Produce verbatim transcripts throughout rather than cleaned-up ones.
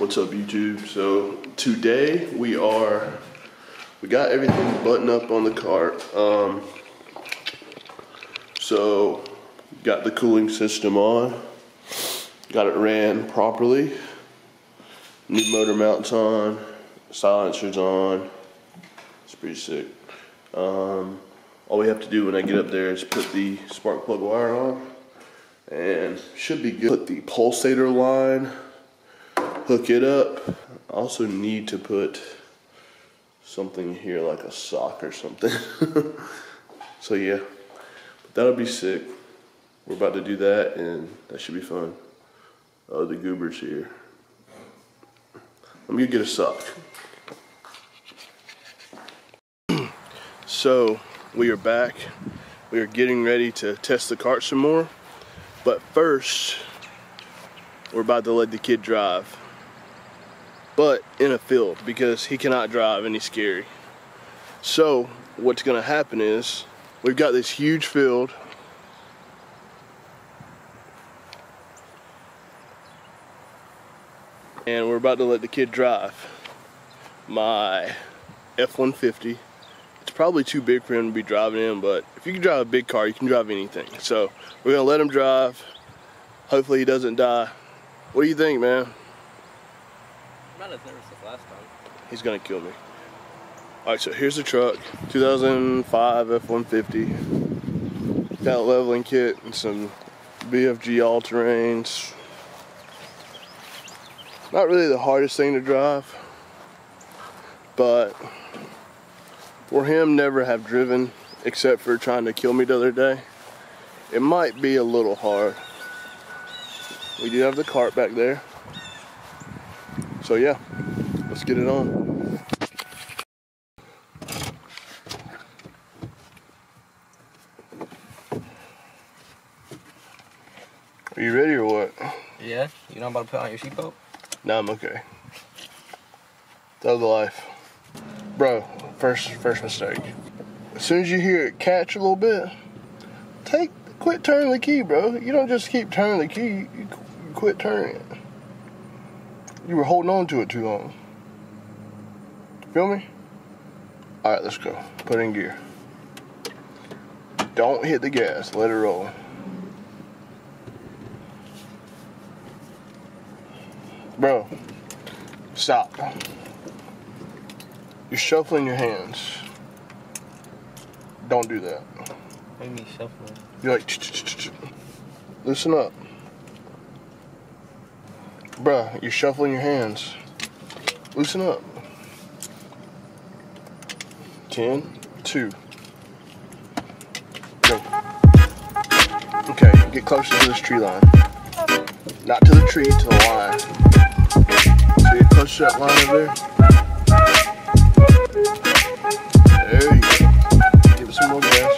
What's up, YouTube? So today we are, we got everything buttoned up on the car. Um, so got the cooling system on, got it ran properly, new motor mounts on, silencers on. It's pretty sick. Um, all we have to do when I get up there is put the spark plug wire on and should be good. Put the pulsator line, hook it up. I also need to put something here like a sock or something. So yeah, but that'll be sick. We're about to do that and that should be fun. Oh, the goober's here. I'm gonna get a sock. So we are back. We are getting ready to test the cart some more. But first, we're about to let the kid drive. But in a field, because he cannot drive and he's scary. So what's gonna happen is we've got this huge field. And we're about to let the kid drive my F one fifty. It's probably too big for him to be driving in, but if you can drive a big car, you can drive anything. So we're gonna let him drive. Hopefully he doesn't die. What do you think, man? I'm not as nervous as last time. He's gonna kill me. All right, so here's the truck, two thousand five F one fifty. Got a leveling kit and some B F G all-terrains. Not really the hardest thing to drive, but for him never have driven, except for trying to kill me the other day, it might be a little hard. We do have the cart back there. So yeah, let's get it on. Are you ready or what? Yeah, you know I'm about to put on your seatbelt? No, I'm okay. Throw the life. Bro, first first mistake. As soon as you hear it catch a little bit, take quit turning the key, bro. You don't just keep turning the key, you quit turning it. You were holding on to it too long. Feel me? Alright, let's go. Put in gear. Don't hit the gas, let it roll. Bro, stop. You're shuffling your hands. Don't do that. What do you mean shuffling? You're like, ch-ch-ch-ch. Listen up. Bro, you're shuffling your hands. Loosen up. ten, two. Go. Okay, get closer to this tree line. Not to the tree, to the line. So you touch that line over there. There you go. Give it some more gas,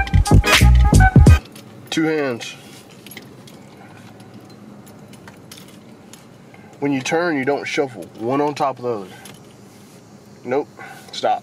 just a little bit. Two hands. When you turn, you don't shuffle. One on top of the other. Nope. Stop.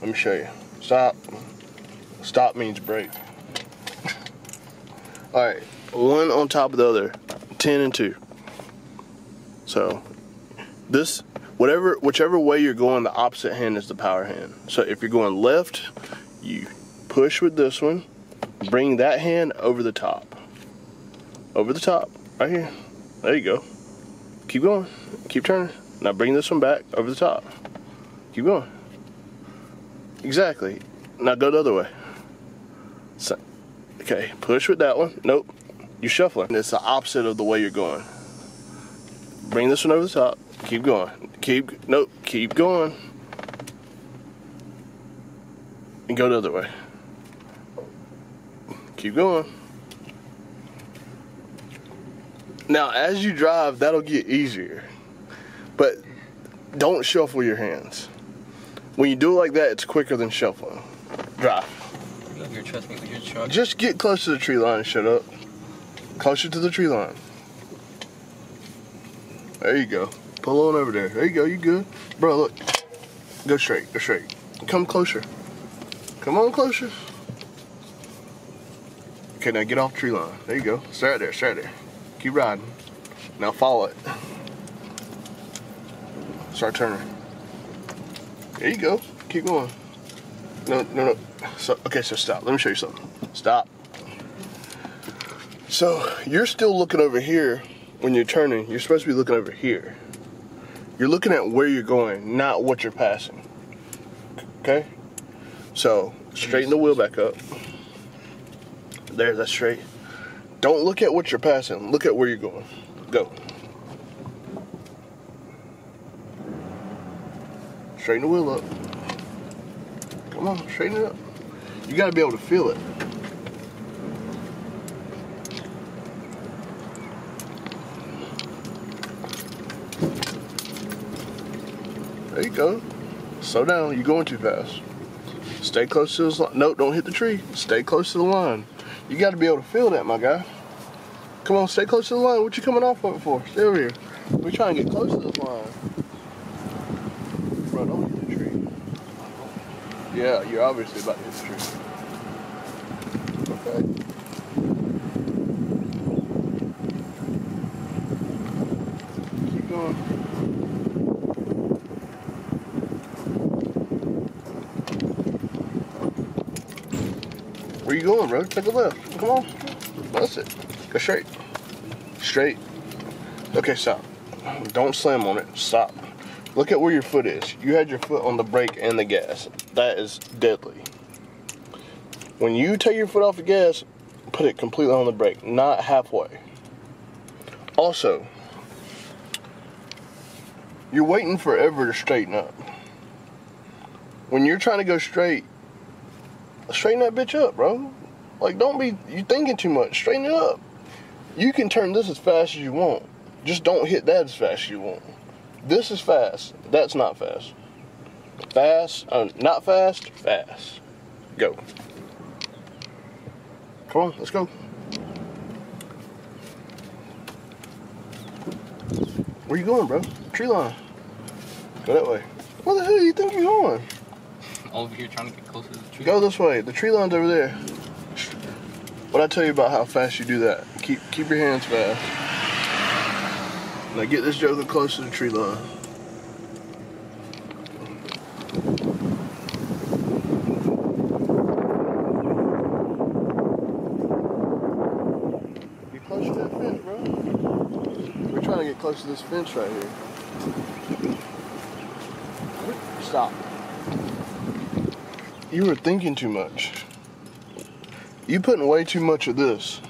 Let me show you. Stop. Stop means break. Alright. One on top of the other. ten and two. So this, whatever, whichever way you're going, the opposite hand is the power hand. So if you're going left, you push with this one, bring that hand over the top, over the top, right here. There you go. Keep going, keep turning. Now bring this one back over the top. Keep going. Exactly. Now go the other way. So, okay, push with that one. Nope. You're shuffling. And it's the opposite of the way you're going. Bring this one over the top. Keep going. Keep, nope, keep going. And go the other way. Keep going. Now, as you drive, that'll get easier. But don't shuffle your hands. When you do it like that, it's quicker than shuffling. Drive. You're trusting with your truck. Just get close to the tree line and shut up. Closer to the tree line. There you go. Pull on over there. There you go. You good. Bro, look. Go straight. Go straight. Come closer. Come on closer. Okay, now get off the tree line. There you go. Stay right there. Stay right there. Keep riding. Now follow it. Start turning. There you go. Keep going. No, no, no. So, okay, so stop. Let me show you something. Stop. So you're still looking over here when you're turning. You're supposed to be looking over here. You're looking at where you're going, not what you're passing. Okay? So straighten the wheel back up. There, that's straight. Don't look at what you're passing. Look at where you're going. Go. Straighten the wheel up. Come on, straighten it up. You gotta be able to feel it. There you go. Slow down, you're going too fast. Stay close to this line. No, don't hit the tree. Stay close to the line. You gotta be able to feel that, my guy. Come on, stay close to the line. What you coming off of it for? Stay over here. We're trying to get close to this line. Bro, don't hit the tree. Yeah, you're obviously about to hit the tree. Okay. Keep going. Where you going, bro? Take a left. Come on. That's it. Go straight. Straight. Okay, stop. Don't slam on it. Stop. Look at where your foot is. You had your foot on the brake and the gas. That is deadly. When you take your foot off the gas, put it completely on the brake, not halfway. Also, you're waiting forever to straighten up. When you're trying to go straight, straighten that bitch up, bro. Like, don't be you thinking too much. Straighten it up. You can turn this as fast as you want. Just don't hit that as fast as you want. This is fast. That's not fast. Fast, uh, not fast, fast. Go. Come on, let's go. Where you going, bro? Tree line. Go that way. Where the hell do you think you're going? Over here trying to get closer to the tree. Go this way. The tree line's over there. What I tell you about how fast you do that. Keep keep your hands fast. Now get this joker close to the tree line. Be close to that fence, bro. We're trying to get close to this fence right here. Stop. You were thinking too much. You putting way too much of this.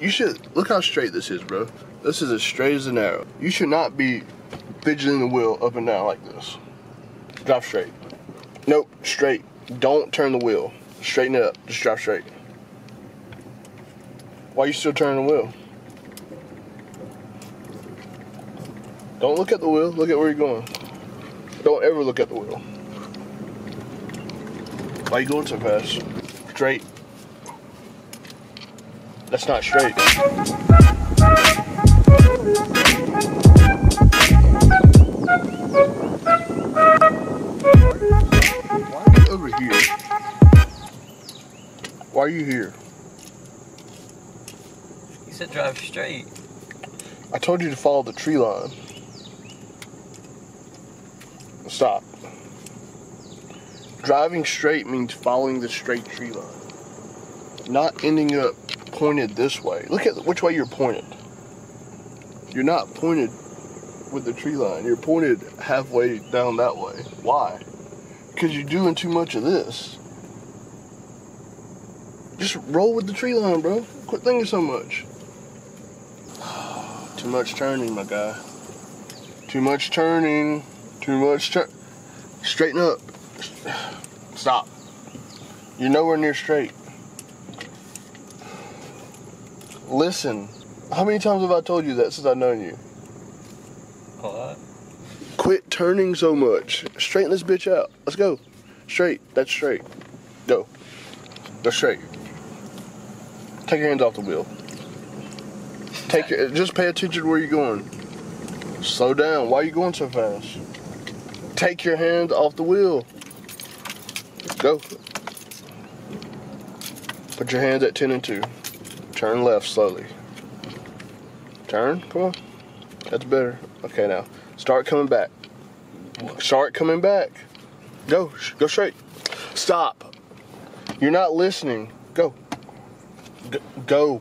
You should, look how straight this is, bro. This is as straight as an arrow. You should not be fidgeting the wheel up and down like this. Drop straight. Nope, straight. Don't turn the wheel. Straighten it up, just drop straight. Why are you still turning the wheel? Don't look at the wheel, look at where you're going. Don't ever look at the wheel. Why are you going so fast? Straight. That's not straight. Why are you over here? Why are you here? You said drive straight. I told you to follow the tree line. Stop. Driving straight means following the straight tree line. Not ending up pointed this way. Look at which way you're pointed. You're not pointed with the tree line. You're pointed halfway down that way. Why? Because you're doing too much of this. Just roll with the tree line, bro. Quit thinking so much. Too much turning, my guy. Too much turning. Too much turn. Straighten up. Stop. You're nowhere near straight. Listen. How many times have I told you that since I've known you? A lot. Quit turning so much. Straighten this bitch out. Let's go. Straight. That's straight. Go. Go straight. Take your hands off the wheel. Take your, just pay attention to where you're going. Slow down. Why are you going so fast? Take your hands off the wheel. Go. Put your hands at ten and two. Turn left slowly. Turn, come on. That's better. Okay, now, start coming back. Start coming back. Go, go straight. Stop. You're not listening. Go. G go.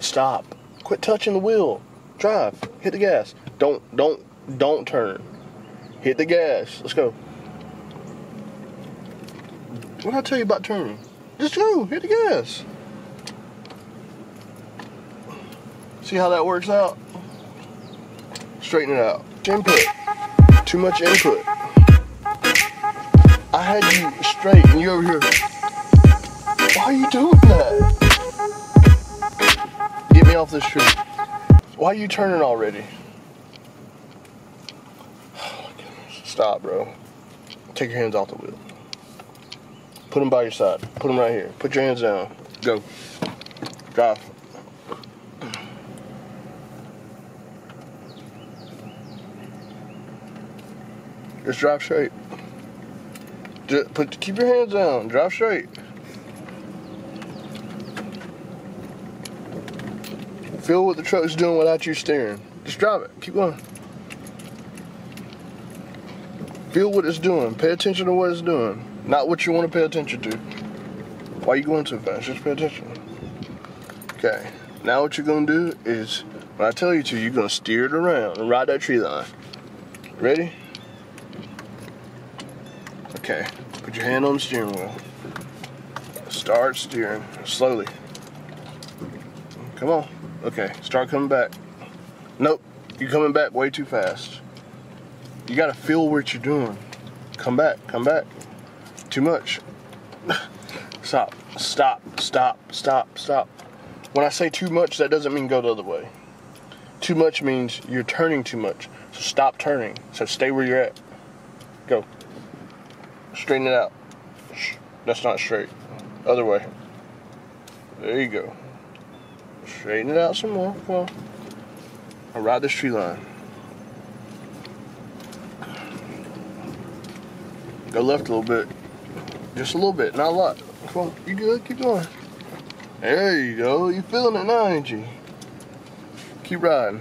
Stop. Quit touching the wheel. Drive. Hit the gas. Don't, don't, don't turn. Hit the gas. Let's go. What did I tell you about turning? Just go. Hit the gas. See how that works out? Straighten it out. Input. Too much input. I had you straight and you over here. Why are you doing that? Get me off this tree. Why are you turning already? Oh my goodness. Stop, bro. Take your hands off the wheel. Put them by your side. Put them right here. Put your hands down. Go. Drive. Just drive straight. Just put, keep your hands down. Drive straight. Feel what the truck's doing without you steering. Just drive it. Keep going. Feel what it's doing. Pay attention to what it's doing. Not what you want to pay attention to. Why are you going so fast? Just pay attention. Okay. Now what you're going to do is, when I tell you to, you're going to steer it around and ride that tree line. Ready? Okay, put your hand on the steering wheel. Start steering slowly. Come on. Okay, start coming back. Nope, you're coming back way too fast. You gotta feel what you're doing. Come back, come back. Too much. Stop, stop, stop, stop, stop. When I say too much, that doesn't mean go the other way. Too much means you're turning too much. So stop turning. So stay where you're at. Go. Straighten it out. That's not straight. Other way. There you go. Straighten it out some more. Come on. I'll ride this tree line. Go left a little bit. Just a little bit, not a lot. Come on. You good? Keep going. There you go. You feeling it now, ain't you? Keep riding.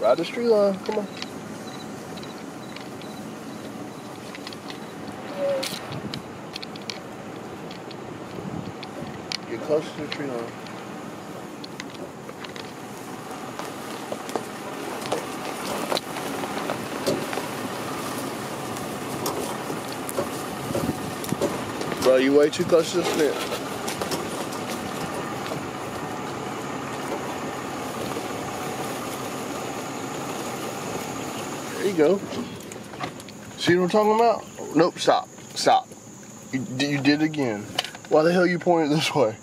Ride the street line, come on. Get close to the tree line. Bro, you way too close to the fence. There you go. See what I'm talking about? Nope, stop. Stop. You, you did it again. Why the hell you pointed this way?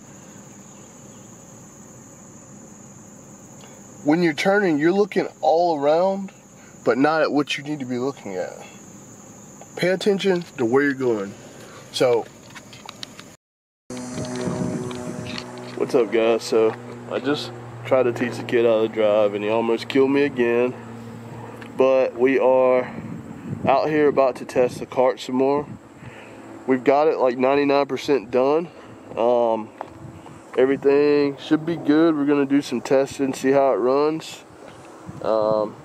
When you're turning, you're looking all around, but not at what you need to be looking at. Pay attention to where you're going. So, what's up, guys? So, I just tried to teach the kid how to drive, and he almost killed me again. But we are out here about to test the cart some more. We've got it like ninety-nine percent done. Um, everything should be good. We're gonna do some testing, see how it runs. Um,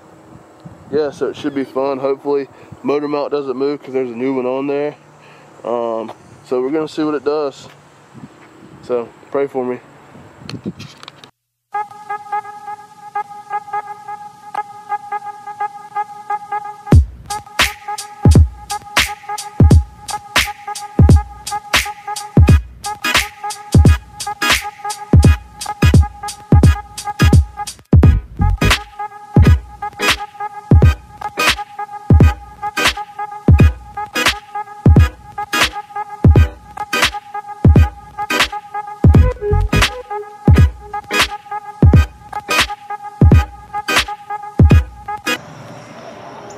yeah, so it should be fun. Hopefully motor mount doesn't move because there's a new one on there. Um, so we're gonna see what it does. So pray for me.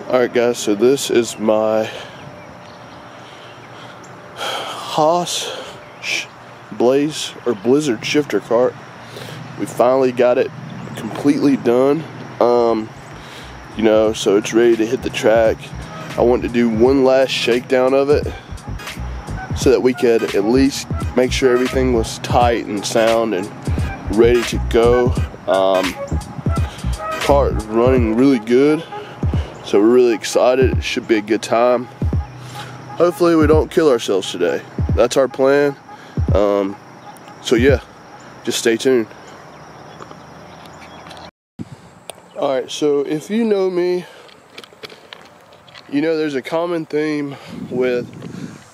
Alright guys, so this is my Haas Blaze or Blizzard shifter cart. We finally got it completely done. Um, you know, so it's ready to hit the track. I want to do one last shakedown of it. so that we could at least make sure everything was tight and sound and ready to go. Um, car is running really good, so we're really excited. It should be a good time. Hopefully we don't kill ourselves today. That's our plan. Um, so yeah, just stay tuned. Alright, so if you know me, you know there's a common theme with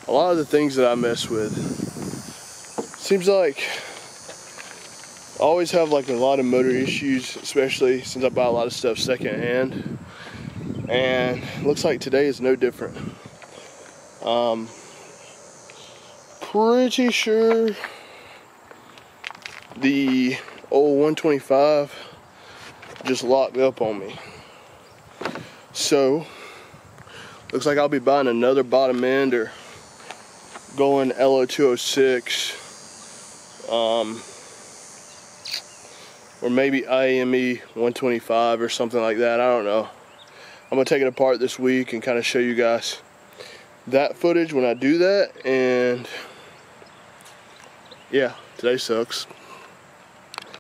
a lot of the things that I mess with. Seems like I always have like a lot of motor issues, especially since I buy a lot of stuff secondhand. And looks like today is no different. Um, pretty sure the old one twenty-five just locked up on me. So looks like I'll be buying another bottom end or going L O two oh six, um, or maybe I A M E one twenty-five or something like that. I don't know. I'm gonna take it apart this week and kind of show you guys that footage when I do that. And yeah, today sucks.